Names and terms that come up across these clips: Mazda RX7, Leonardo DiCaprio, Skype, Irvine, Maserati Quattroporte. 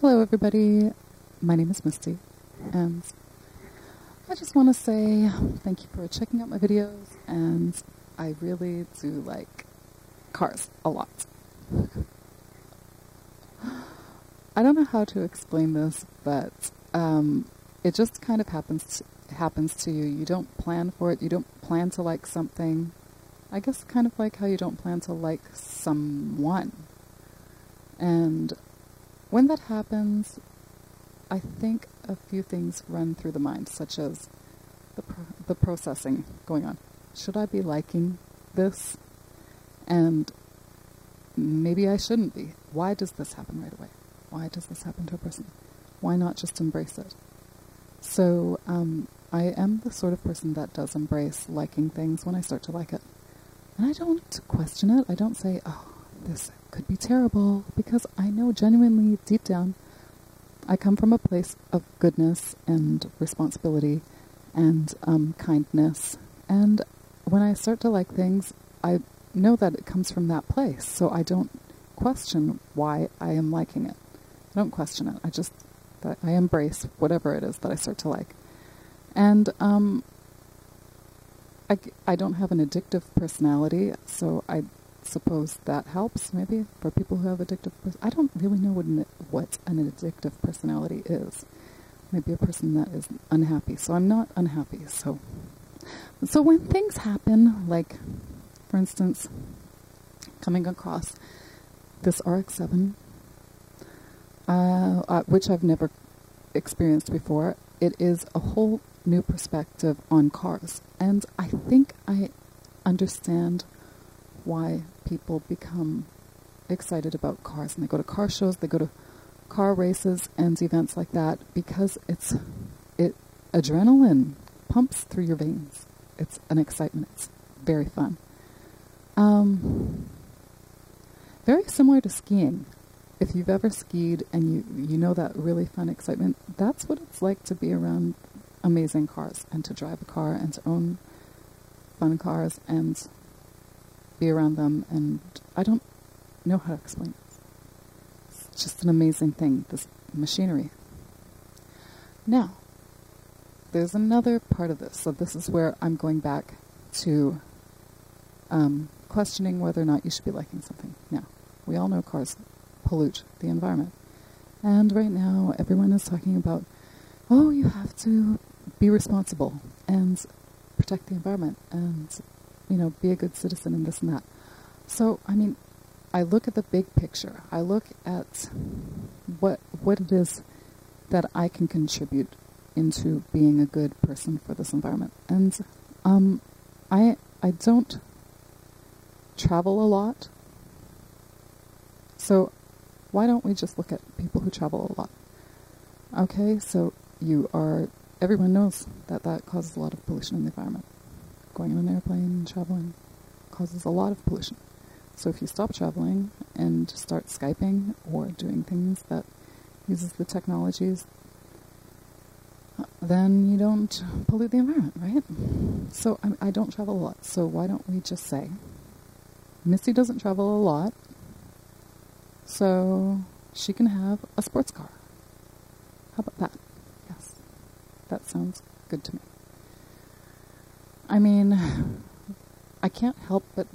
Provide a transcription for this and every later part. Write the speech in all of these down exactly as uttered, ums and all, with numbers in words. Hello everybody, my name is Misty, and I just want to say thank you for checking out my videos, and I really do like cars a lot. I don't know how to explain this, but um, it just kind of happens to, happens to you. You don't plan for it, you don't plan to like something. I guess kind of like how you don't plan to like someone. And when that happens, I think a few things run through the mind, such as the, pro the processing going on. Should I be liking this? And maybe I shouldn't be. Why does this happen right away? Why does this happen to a person? Why not just embrace it? So um, I am the sort of person that does embrace liking things when I start to like it. And I don't question it. I don't say, oh, this could be terrible, because I know genuinely deep down I come from a place of goodness and responsibility and um, kindness. And when I start to like things, I know that it comes from that place. So I don't question why I am liking it. I don't question it. I just, I embrace whatever it is that I start to like. And um, I, I don't have an addictive personality, so I suppose that helps maybe for people who have addictive pers I don't really know what an, what an addictive personality is. Maybe a person that is unhappy. So I'm not unhappy. So so when things happen, like for instance coming across this R X seven, uh, uh, which I've never experienced before, it is a whole new perspective on cars, and I think I understand why people become excited about cars, and they go to car shows, they go to car races and events like that, because it's it adrenaline pumps through your veins. It's an excitement. It's very fun. Um, very similar to skiing. If you've ever skied and you you know that really fun excitement, that's what it's like to be around amazing cars and to drive a car and to own fun cars and be around them, and I don't know how to explain it. It's just an amazing thing, this machinery. Now, there's another part of this, so this is where I'm going back to um, questioning whether or not you should be liking something. Now, we all know cars pollute the environment, and right now everyone is talking about, oh, you have to be responsible and protect the environment and, you know, be a good citizen and this and that. So, I mean, I look at the big picture. I look at what what it is that I can contribute into being a good person for this environment. And um, I, I don't travel a lot. So why don't we just look at people who travel a lot? Okay, so you are, everyone knows that that causes a lot of pollution in the environment. Going on an airplane, traveling, causes a lot of pollution. So if you stop traveling and start Skyping or doing things that uses the technologies, then you don't pollute the environment, right? So I, I don't travel a lot. So why don't we just say, Misty doesn't travel a lot, so she can have a sports car. How about that? Yes, that sounds good to me. I mean, I can't help but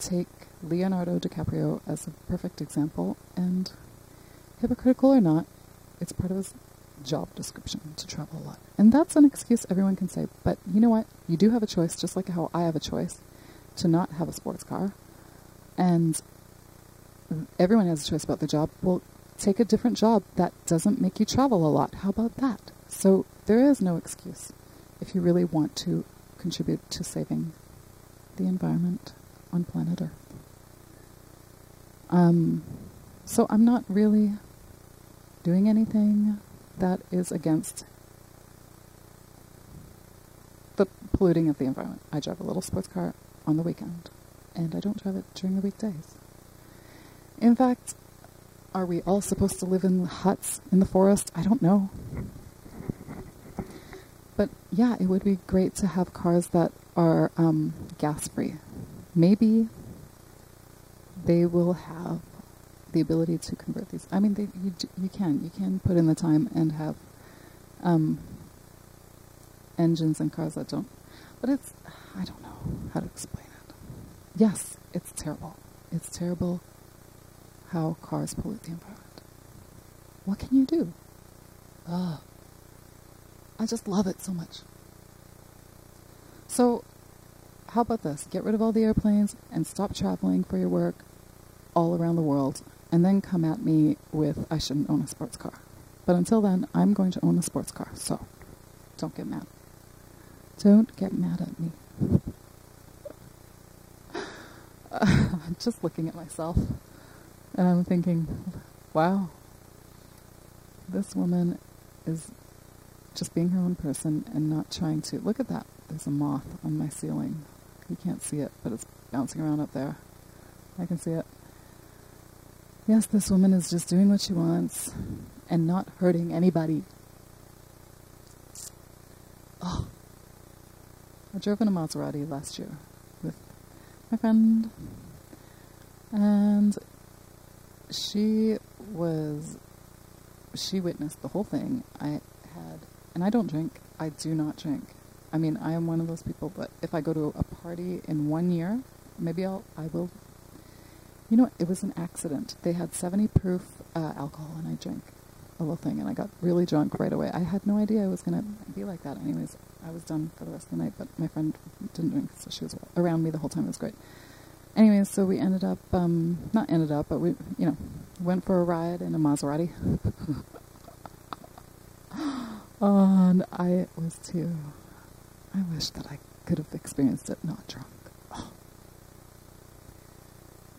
take Leonardo DiCaprio as a perfect example, and hypocritical or not, it's part of his job description to travel a lot. And that's an excuse everyone can say, but you know what? You do have a choice, just like how I have a choice to not have a sports car, and everyone has a choice about their job. Well, take a different job that doesn't make you travel a lot. How about that? So there is no excuse if you really want to contribute to saving the environment on planet Earth. Um, so I'm not really doing anything that is against the polluting of the environment. I drive a little sports car on the weekend, and I don't drive it during the weekdays. In fact, are we all supposed to live in huts in the forest? I don't know. But yeah, it would be great to have cars that are um, gas-free. Maybe they will have the ability to convert these. I mean, they, you, you can. You can put in the time and have um, engines and cars that don't. But it's, I don't know how to explain it. Yes, it's terrible. It's terrible how cars pollute the environment. What can you do? Ugh. I just love it so much. So, how about this? Get rid of all the airplanes and stop traveling for your work all around the world, and then come at me with, I shouldn't own a sports car. But until then, I'm going to own a sports car, so don't get mad. Don't get mad at me. I'm just looking at myself, and I'm thinking, wow, this woman is just being her own person and not trying to. Look at that. There's a moth on my ceiling. You can't see it, but it's bouncing around up there. I can see it. Yes, this woman is just doing what she wants and not hurting anybody. Oh, I drove in a Maserati last year with my friend, and she was, she witnessed the whole thing. I had, and I don't drink. I do not drink. I mean, I am one of those people, but if I go to a party in one year, maybe I'll, I will, you know, it was an accident. They had seventy proof uh, alcohol, and I drank a little thing, and I got really drunk right away. I had no idea I was going to be like that. Anyways, I was done for the rest of the night, but my friend didn't drink, so she was around me the whole time. It was great. Anyways, so we ended up, um, not ended up, but we, you know, went for a ride in a Maserati. And I was too... I wish that I could have experienced it not drunk. Oh.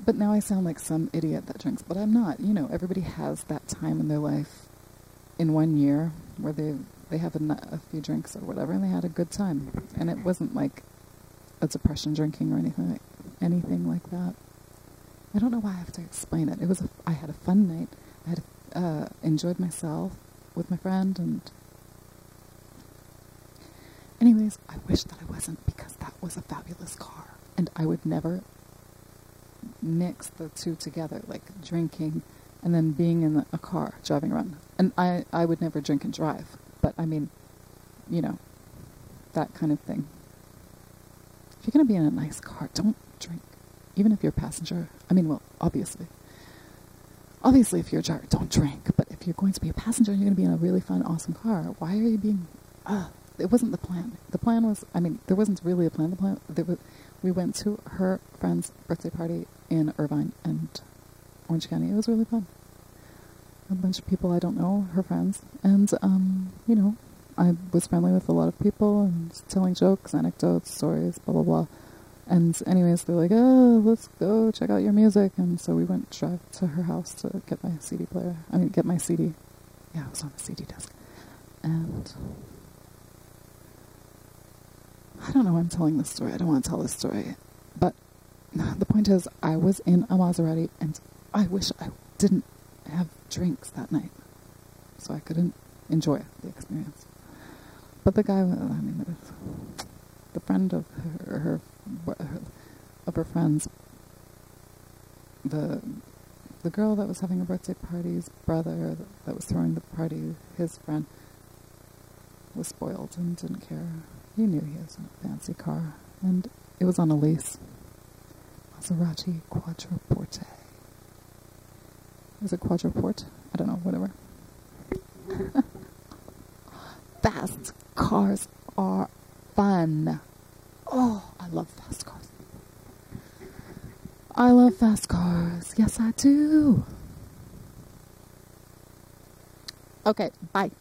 But now I sound like some idiot that drinks, but I'm not. You know, everybody has that time in their life in one year where they they have a, a few drinks or whatever, and they had a good time. And it wasn't like a depression drinking or anything like, anything like that. I don't know why I have to explain it. It was a, I had a fun night. I had a, uh, enjoyed myself with my friend, and anyways, I wish that I wasn't, because that was a fabulous car. And I would never mix the two together, like drinking and then being in a car, driving around. And I, I would never drink and drive. But, I mean, you know, that kind of thing. If you're going to be in a nice car, don't drink. Even if you're a passenger. I mean, well, obviously. Obviously, if you're a driver, don't drink. But if you're going to be a passenger and you're going to be in a really fun, awesome car, why are you being... Ugh. It wasn't the plan. The plan was, I mean, there wasn't really a plan. The plan, there was, we went to her friend's birthday party in Irvine and Orange County. It was really fun. A bunch of people I don't know, her friends. And, um, you know, I was friendly with a lot of people and telling jokes, anecdotes, stories, blah, blah, blah. And anyways, they're like, oh, let's go check out your music. And so we went drive to her house to get my C D player. I mean, get my C D. Yeah, it was on the C D desk. And... I don't know why I'm telling this story. I don't want to tell this story. But the point is, I was in a Maserati, and I wish I didn't have drinks that night, so I couldn't enjoy the experience. But the guy, I mean, the friend of her, her, her of her friends, the, the girl that was having a birthday party's brother that was throwing the party, his friend, was spoiled and didn't care. He knew he was in a fancy car, and it was on a lease. Maserati Quattroporte. Is it Quattroporte? I don't know, whatever. Fast cars are fun. Oh, I love fast cars. I love fast cars. Yes, I do. Okay, bye.